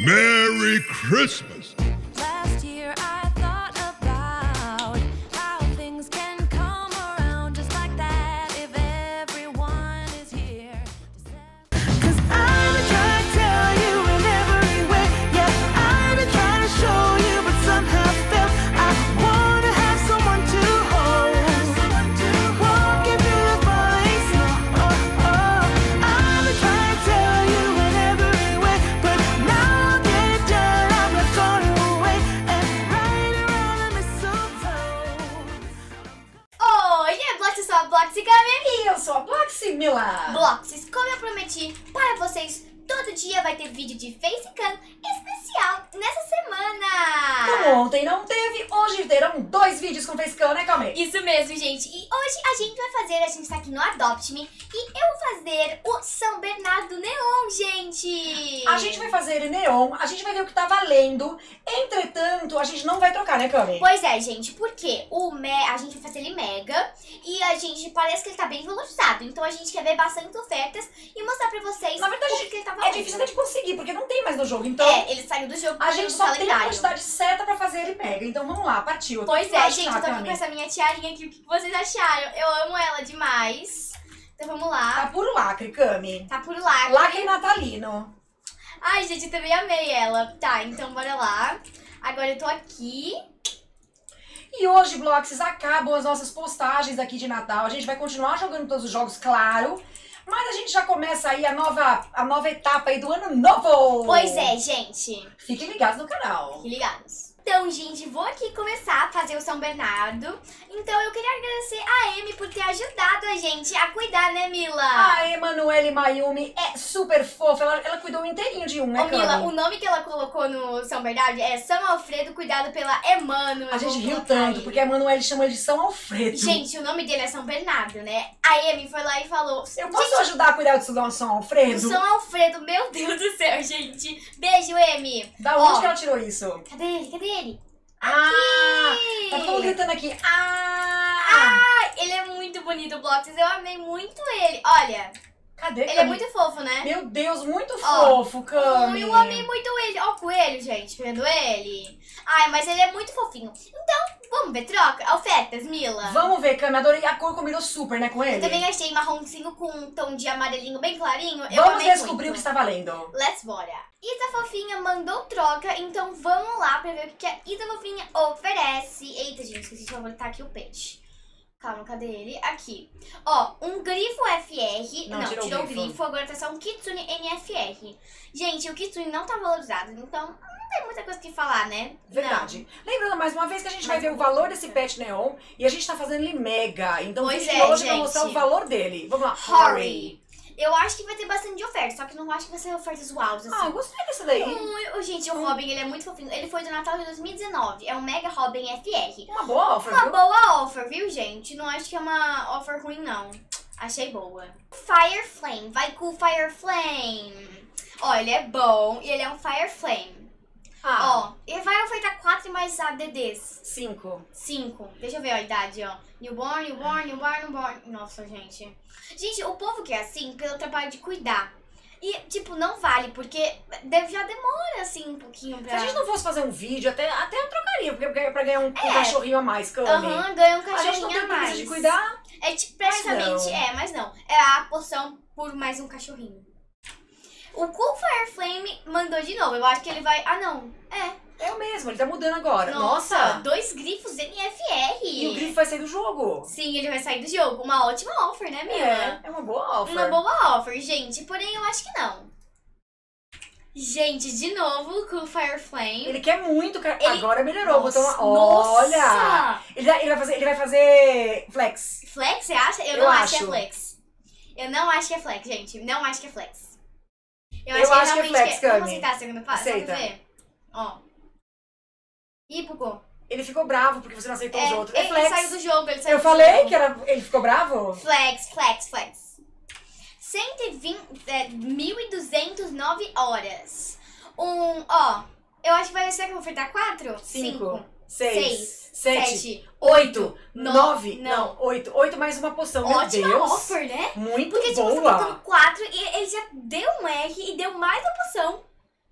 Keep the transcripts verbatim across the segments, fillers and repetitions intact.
Merry Christmas! Last year I thought about how things can come around just like that if everyone is here. Cause I've been trying to tell you in every way. Yeah, I've been trying to show you, but somehow felt I wanna have someone to hold. Walk in through the falling snow. Oh, oh. I've been trying to tell you in every way, but now that it's done, I'm not going away. And right around the mistletoe. Oi, é Blox, eu sou a Blox e Gabi. E eu sou a Bloxy Mila. Bloxes, como eu prometi para vocês, todo dia vai ter vídeo de Facecam especial nessa semana. Como ontem não teve, hoje terão dois vídeos com Facecam, né, Calma aí? Isso mesmo, gente. E hoje a gente vai fazer, a gente tá aqui no Adopt Me e eu vou fazer o São Bernardo Neon, gente. A gente vai fazer Neon, a gente vai ver o que tá valendo. Entretanto, a gente não vai trocar, né, Calma aí? Pois é, gente, porque o me... a gente vai fazer ele mega e a gente parece que ele tá bem valorizado. Então a gente quer ver bastante ofertas e mostrar pra vocês. Na verdade, o que ele tá valendo. É difícil até de conseguir, porque não tem mais no jogo, então... É, ele saiu do jogo. A gente só tem a quantidade certa pra fazer ele mega. Então vamos lá, partiu. Pois é, gente, eu tô aqui com essa minha tiarinha aqui. O que vocês acharam? Eu amo ela demais. Então vamos lá. Tá puro lacre, Cami. Tá puro lacre. Lacre natalino. Ai, gente, eu também amei ela. Tá, então bora lá. Agora eu tô aqui. E hoje, Bloxes, acabam as nossas postagens aqui de Natal. A gente vai continuar jogando todos os jogos, claro. Mas a gente já começa aí a nova, a nova etapa aí do ano novo. Pois é, gente. Fiquem ligados no canal. Fiquem ligados. Então, gente, vou aqui começar a fazer o São Bernardo. Então, eu queria agradecer a Emi por ter ajudado a gente a cuidar, né, Mila? A Emanuele Mayumi é super fofa. Ela, ela cuidou inteirinho de um, né, Ô, Mila, Cami? O nome que ela colocou no São Bernardo é São Alfredo, cuidado pela Emanuele. A gente riu tanto, porque a Emanuele chama ele de São Alfredo. Gente, o nome dele é São Bernardo, né? A Emi foi lá e falou... Eu posso gente, ajudar a cuidar do São Alfredo? Do São Alfredo, meu Deus do céu, gente. Beijo, Emi. Da onde Ó, que ela tirou isso? Cadê ele? Cadê ele? Ele. Ah! Aqui. Tá todo mundo gritando aqui. Ah! Ah! Ele é muito bonito, Bloxes. Eu amei muito ele. Olha. Cadê? Ele Cami? É muito fofo, né? Meu Deus, muito ó, fofo, Cami. Eu amei muito ele. Ó o coelho, gente. Vendo ele? Ai, mas ele é muito fofinho. Então, vamos ver troca? Ofertas, Mila. Vamos ver, Cami. Adorei. A cor combinou super, né, com ele? Eu também achei marronzinho com um tom de amarelinho bem clarinho. Eu vamos descobrir muito o que está valendo. Let's bora. Isa Fofinha mandou troca, então vamos lá pra ver o que a Isa Fofinha oferece. Eita, gente, esqueci de voltar aqui o peixe. Calma, cadê ele? Aqui. Ó, um grifo F R. Não, não tirou, tirou o grifo. grifo. Agora tá só um Kitsune N F R. Gente, o Kitsune não tá valorizado, então não tem muita coisa que falar, né? Verdade. Não. Lembrando mais uma vez que a gente mais vai ver o valor desse pet Neon e a gente tá fazendo ele mega. Então pois hoje é, hoje vai mostrar o valor dele. Vamos lá. Hurry! Eu acho que vai ter bastante oferta, só que não acho que vai ser ofertas uau, assim. Ah, eu gostei dessa daí. Hum, gente, o Robin, ele é muito fofinho. Ele foi do Natal de dois mil e dezenove. É um Mega Robin F R. Uma boa offer, Uma viu? boa offer, viu, gente? Não acho que é uma offer ruim, não. Achei boa. Fire Flame. Vai com o Fire Flame. Ó, ele é bom e ele é um Fire Flame. Ah. Ó, ele vai ofertar quatro mais A D Ds. Cinco. Cinco. Deixa eu ver a idade, ó. Newborn, newborn, newborn, newborn. Nossa, gente. Gente, o povo que é assim, pelo trabalho de cuidar. E, tipo, não vale, porque deve, já demora, assim, um pouquinho pra... Se a gente não fosse fazer um vídeo, até, até eu trocaria, porque pra ganhar um, é. um cachorrinho a mais, Cami. Aham, uhum, ganha um cachorrinho a mais. A gente não tem preguiça de cuidar. É, tipo, praticamente, é, mas não. É a porção por mais um cachorrinho. O Cool Fire Flame mandou de novo. Eu acho que ele vai... Ah, não. É. É o mesmo. Ele tá mudando agora. Nossa. Nossa. Dois grifos N F R. E o grifo vai sair do jogo. Sim, ele vai sair do jogo. Uma ótima offer, né, Mila? É. É uma boa offer. Uma boa offer, gente. Porém, eu acho que não. Gente, de novo, com o Fire Flame. Ele quer muito, cara. Ele... Agora melhorou. Nossa, botou uma... Olha! Nossa. Ele, ele, vai fazer, ele vai fazer flex. Flex, você acha? Eu, eu não acho. acho que é flex. Eu não acho que é flex, gente. Não acho que é flex. Eu, eu acho que é flex, Cami. Vamos aceitar a segunda parte? Aceita. Só pra ver. Ó. Ih, bugou. Ele ficou bravo porque você não aceitou é, os outros. É ele flex. Saiu do jogo, ele saiu eu do jogo. Eu falei que era... ele ficou bravo? Flex, flex, flex. cento e vinte, é, mil duzentas e nove horas. Um, ó. Eu acho que vai ser que eu vou ofertar quatro? cinco. seis. sete, oito, nove. Não, oito. oito mais uma poção. Ótima Meu Deus. offer, né? Muito Porque, boa. Porque tipo, você colocou quatro e ele já deu um R e deu mais uma poção.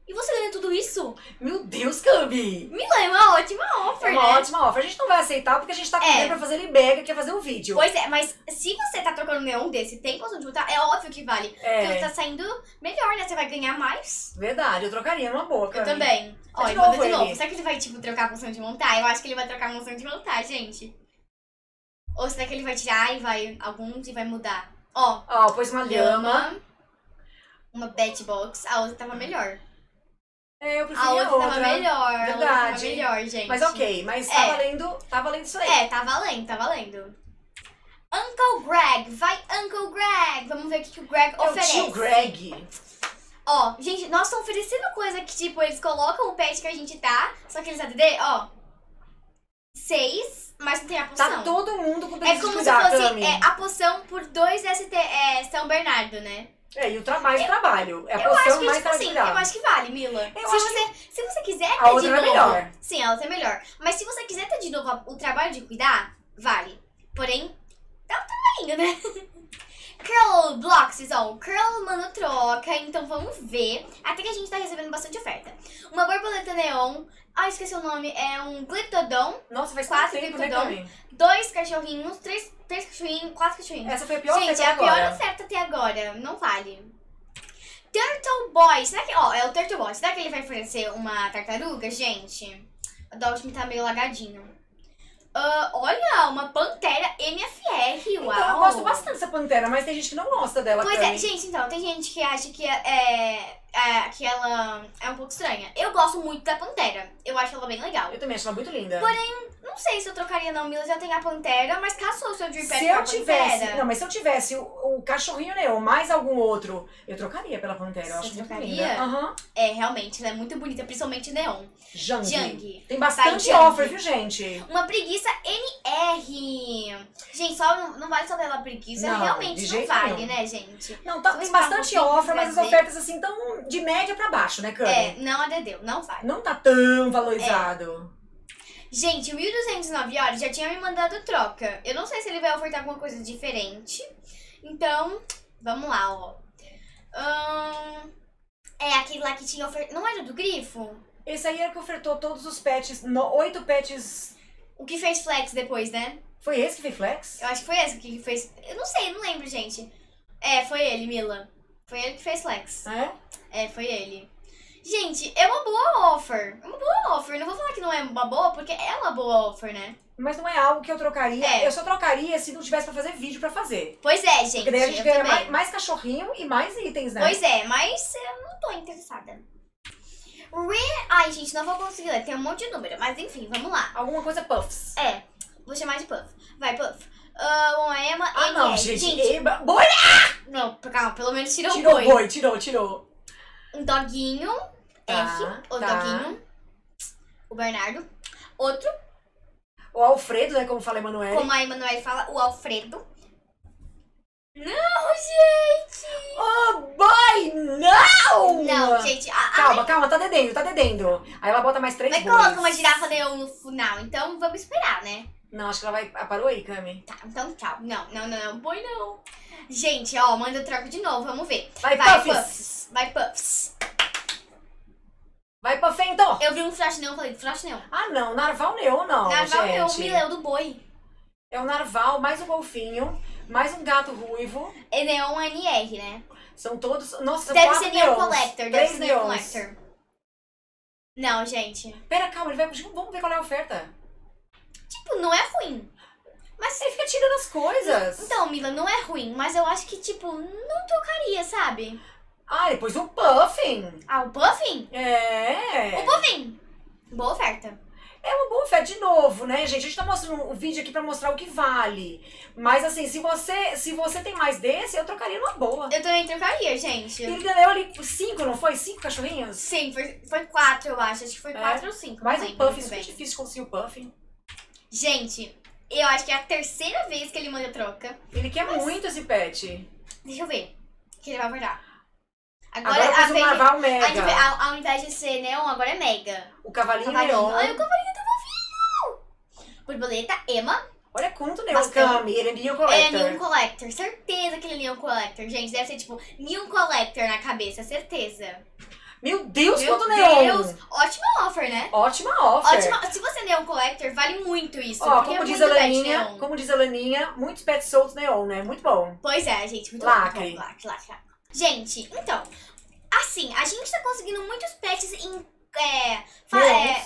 E você ganha tudo isso? Meu Deus, Cambi! Me é uma ótima offer, é uma né? Uma ótima offer. A gente não vai aceitar porque a gente tá com é. pra fazer ele mega, quer fazer um vídeo. Pois é, mas se você tá trocando neon desse, tem poção de luta, é óbvio que vale. É. Porque tá saindo melhor, né? Você vai ganhar mais. Verdade, eu trocaria numa boa, Cambi. Eu também. Ó, e manda de novo. Será que ele vai, tipo, trocar a poção de montar? Eu acho que ele vai trocar a poção de montar, gente. Ou será que ele vai tirar e vai alguns e vai mudar? Ó. Ó, pôs uma lhama. lhama. Uma bat box. A outra tava melhor. É, eu prefiro a outra. A outra tava melhor, verdade. Tava melhor, gente. Mas ok, mas tá, é. valendo, tá valendo isso aí. É, tá valendo, tá valendo. Uncle Greg, vai Uncle Greg. Vamos ver o que, que o Greg eu oferece. O tio Greg. Ó, gente, nós estamos oferecendo coisa que, tipo, eles colocam o pet que a gente tá, só que eles A D D, ó, seis, mas não tem a poção. Tá todo mundo com o pet. É como se fosse é, a poção por dois S T, é, São Bernardo, né? É, e o tra mais eu, trabalho. É a poção mais tipo assim, eu acho que vale, Mila. Eu se, acho você, que... se você quiser ter de novo... A outra é melhor. Sim, a outra é melhor. Mas se você quiser ter de novo o trabalho de cuidar, vale. Porém, dá um trabalhinho, né? Curl Blocks, ó. O Curl, mano, troca. Então vamos ver. Até que a gente tá recebendo bastante oferta. Uma borboleta neon. Ah, esqueci o nome. É um Glyptodon. Nossa, faz quatro Glyptodon. Dois cachorrinhos, três... Três cachorrinhos, quatro cachorrinhos. Essa foi a pior oferta até agora. Gente, é a pior oferta até agora. Não vale. Turtle Boy. Será que... Ó, é o Turtle Boy. Será que ele vai fornecer uma tartaruga, gente? O Adopt Me tá meio lagadinho. Uh, olha, uma pantera M F R, uau. Então, eu gosto bastante dessa pantera, mas tem gente que não gosta dela. Pois também. é, gente, então. Tem gente que acha que, é, é, que ela é um pouco estranha. Eu gosto muito da pantera. Eu acho ela bem legal. Eu também acho ela muito linda. Porém... Não sei se eu trocaria não, Mila, já tem a pantera, mas caçou o seu Dream Pet pra pantera. Não, mas se eu tivesse o, o cachorrinho neon mais algum outro, eu trocaria pela pantera, eu acho que trocaria. Uhum. É, realmente, ela é muito bonita, principalmente neon. Jang. Jang. Tem bastante offer, viu, gente? Uma preguiça N R. Gente, só não, não vale só pela preguiça, não, realmente não vale, nenhum. né, gente? Não, tá, tem bastante offer, mas as ofertas assim tão de média pra baixo, né, Cami? É, não adedeu, não vale. Não tá tão valorizado. É. Gente, o mil duzentos e nove horas já tinha me mandado troca. Eu não sei se ele vai ofertar alguma coisa diferente. Então, vamos lá, ó. Hum, é aquele lá que tinha oferta... Não era do grifo? Esse aí era que ofertou todos os pets, no... oito pets... O que fez flex depois, né? Foi esse que fez flex? Eu acho que foi esse que fez... Eu não sei, não lembro, gente. É, foi ele, Mila. Foi ele que fez flex. É? É, foi ele. Gente, é uma boa offer. É uma boa offer. Não vou falar que não é uma boa, porque é uma boa offer, né? Mas não é algo que eu trocaria. É. Eu só trocaria se não tivesse pra fazer vídeo pra fazer. Pois é, gente. Porque daí a gente ganha mais, mais cachorrinho e mais itens, né? Pois é, mas eu não tô interessada. Re... Ai, gente, não vou conseguir ler. Tem um monte de número, mas enfim, vamos lá. Alguma coisa puffs. É, vou chamar de puff. Vai, puff. Uh, uma ema... Ah, não, é. gente. gente. Ema... Boi! Não, calma, pelo menos tirou, tirou o boi. Tirou o boi, tirou, tirou. Um doguinho... Tá, R, o tá. doguinho, o Bernardo, outro. O Alfredo, né, como fala a Emanuele. Como a Emanuele fala, o Alfredo. Não, gente! Oh, boy, não! Não, gente. A, calma, a... calma, tá dedendo, tá dedendo. Aí ela bota mais três bois. Mas coloca uma girafa neon no final, então vamos esperar, né? Não, acho que ela vai... Ah, parou aí, Cami? Tá, então tchau. Não, não, não, não, boi não. Gente, ó, manda eu troco de novo, vamos ver. Vai, vai puffs. puffs. Vai, Puffs. Vai pra frente, então. Eu vi um flash neon, falei, flash neon. Ah, não, narval neon não, Narval neon, me leu do boi. É um narval, mais um golfinho, mais um gato ruivo. É neon N R, né? São todos... Nossa, deve ser neon collector, deve ser neon collector. Não, gente. Pera, calma, ele vai... Vamos ver qual é a oferta. Tipo, não é ruim. Mas você fica tirando as coisas. Então, Mila, não é ruim, mas eu acho que, tipo, não tocaria, sabe? Ah, depois o Puffin. Ah, o Puffin? É. O Puffin. Boa oferta. É uma boa oferta, de novo, né, gente? A gente tá mostrando um vídeo aqui pra mostrar o que vale. Mas, assim, se você, se você tem mais desse, eu trocaria numa boa. Eu também trocaria, gente. Ele ganhou ali cinco, não foi? Cinco cachorrinhos? Sim, foi, foi quatro, eu acho. Acho que foi é. quatro ou cinco. Mas o Puffin, super difícil conseguir o Puffin. Gente, eu acho que é a terceira vez que ele manda troca. Ele quer Mas... muito esse pet. Deixa eu ver o que ele vai guardar. Agora, agora a vez, um narval mega. A, ao invés de ser neon, agora é mega. O cavalinho, o cavalinho. neon. Olha o cavalinho tá fofinho! borboleta, Emma. Olha quanto deu o Kami, ele é Neon Collector. É Neon Collector, certeza que ele é Neon Collector, gente. Deve ser tipo Neon Collector na cabeça, certeza. Meu Deus, Meu quanto Deus. Neon! Meu Deus, ótima offer, né? Ótima offer. Ótima... Se você é Neon Collector, vale muito isso. Ó, como, é diz muito a Laninha, neon. como diz a Laninha, muitos pets soltos Neon, né? Muito bom. Pois é, gente, muito lacre. bom. Lacre, lacre. Gente, então, assim, a gente tá conseguindo muitos pets em... É, é,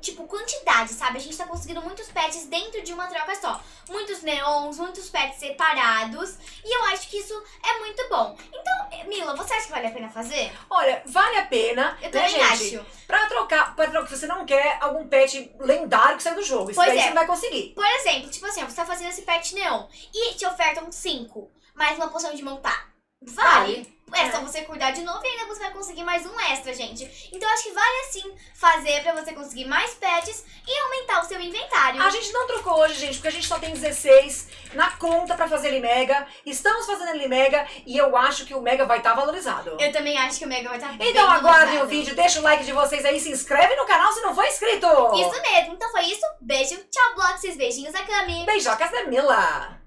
tipo, quantidade, sabe? A gente tá conseguindo muitos pets dentro de uma troca só. Muitos neons, muitos pets separados. E eu acho que isso é muito bom. Então, Mila, você acha que vale a pena fazer? Olha, vale a pena. Eu também né, gente? acho. Pra trocar, pra trocar, você não quer algum pet lendário que sai do jogo. Esse pois pet é. você não vai conseguir. Por exemplo, tipo assim, você tá fazendo esse pet neon e te ofertam cinco, mais uma poção de montar. Vale. vale. É, é só você cuidar de novo e ainda você vai conseguir mais um extra, gente. Então acho que vale assim fazer pra você conseguir mais pets e aumentar o seu inventário. A gente não trocou hoje, gente, porque a gente só tem dezesseis na conta pra fazer ele mega. Estamos fazendo ele mega e eu acho que o mega vai estar tá valorizado. Eu também acho que o mega vai estar tá valorizado. Então aguardem o vídeo, deixa o like de vocês aí, se inscreve no canal se não for inscrito. Isso mesmo, então foi isso. Beijo, tchau, blogs, beijinhos da Cami. Beijocas da Mila.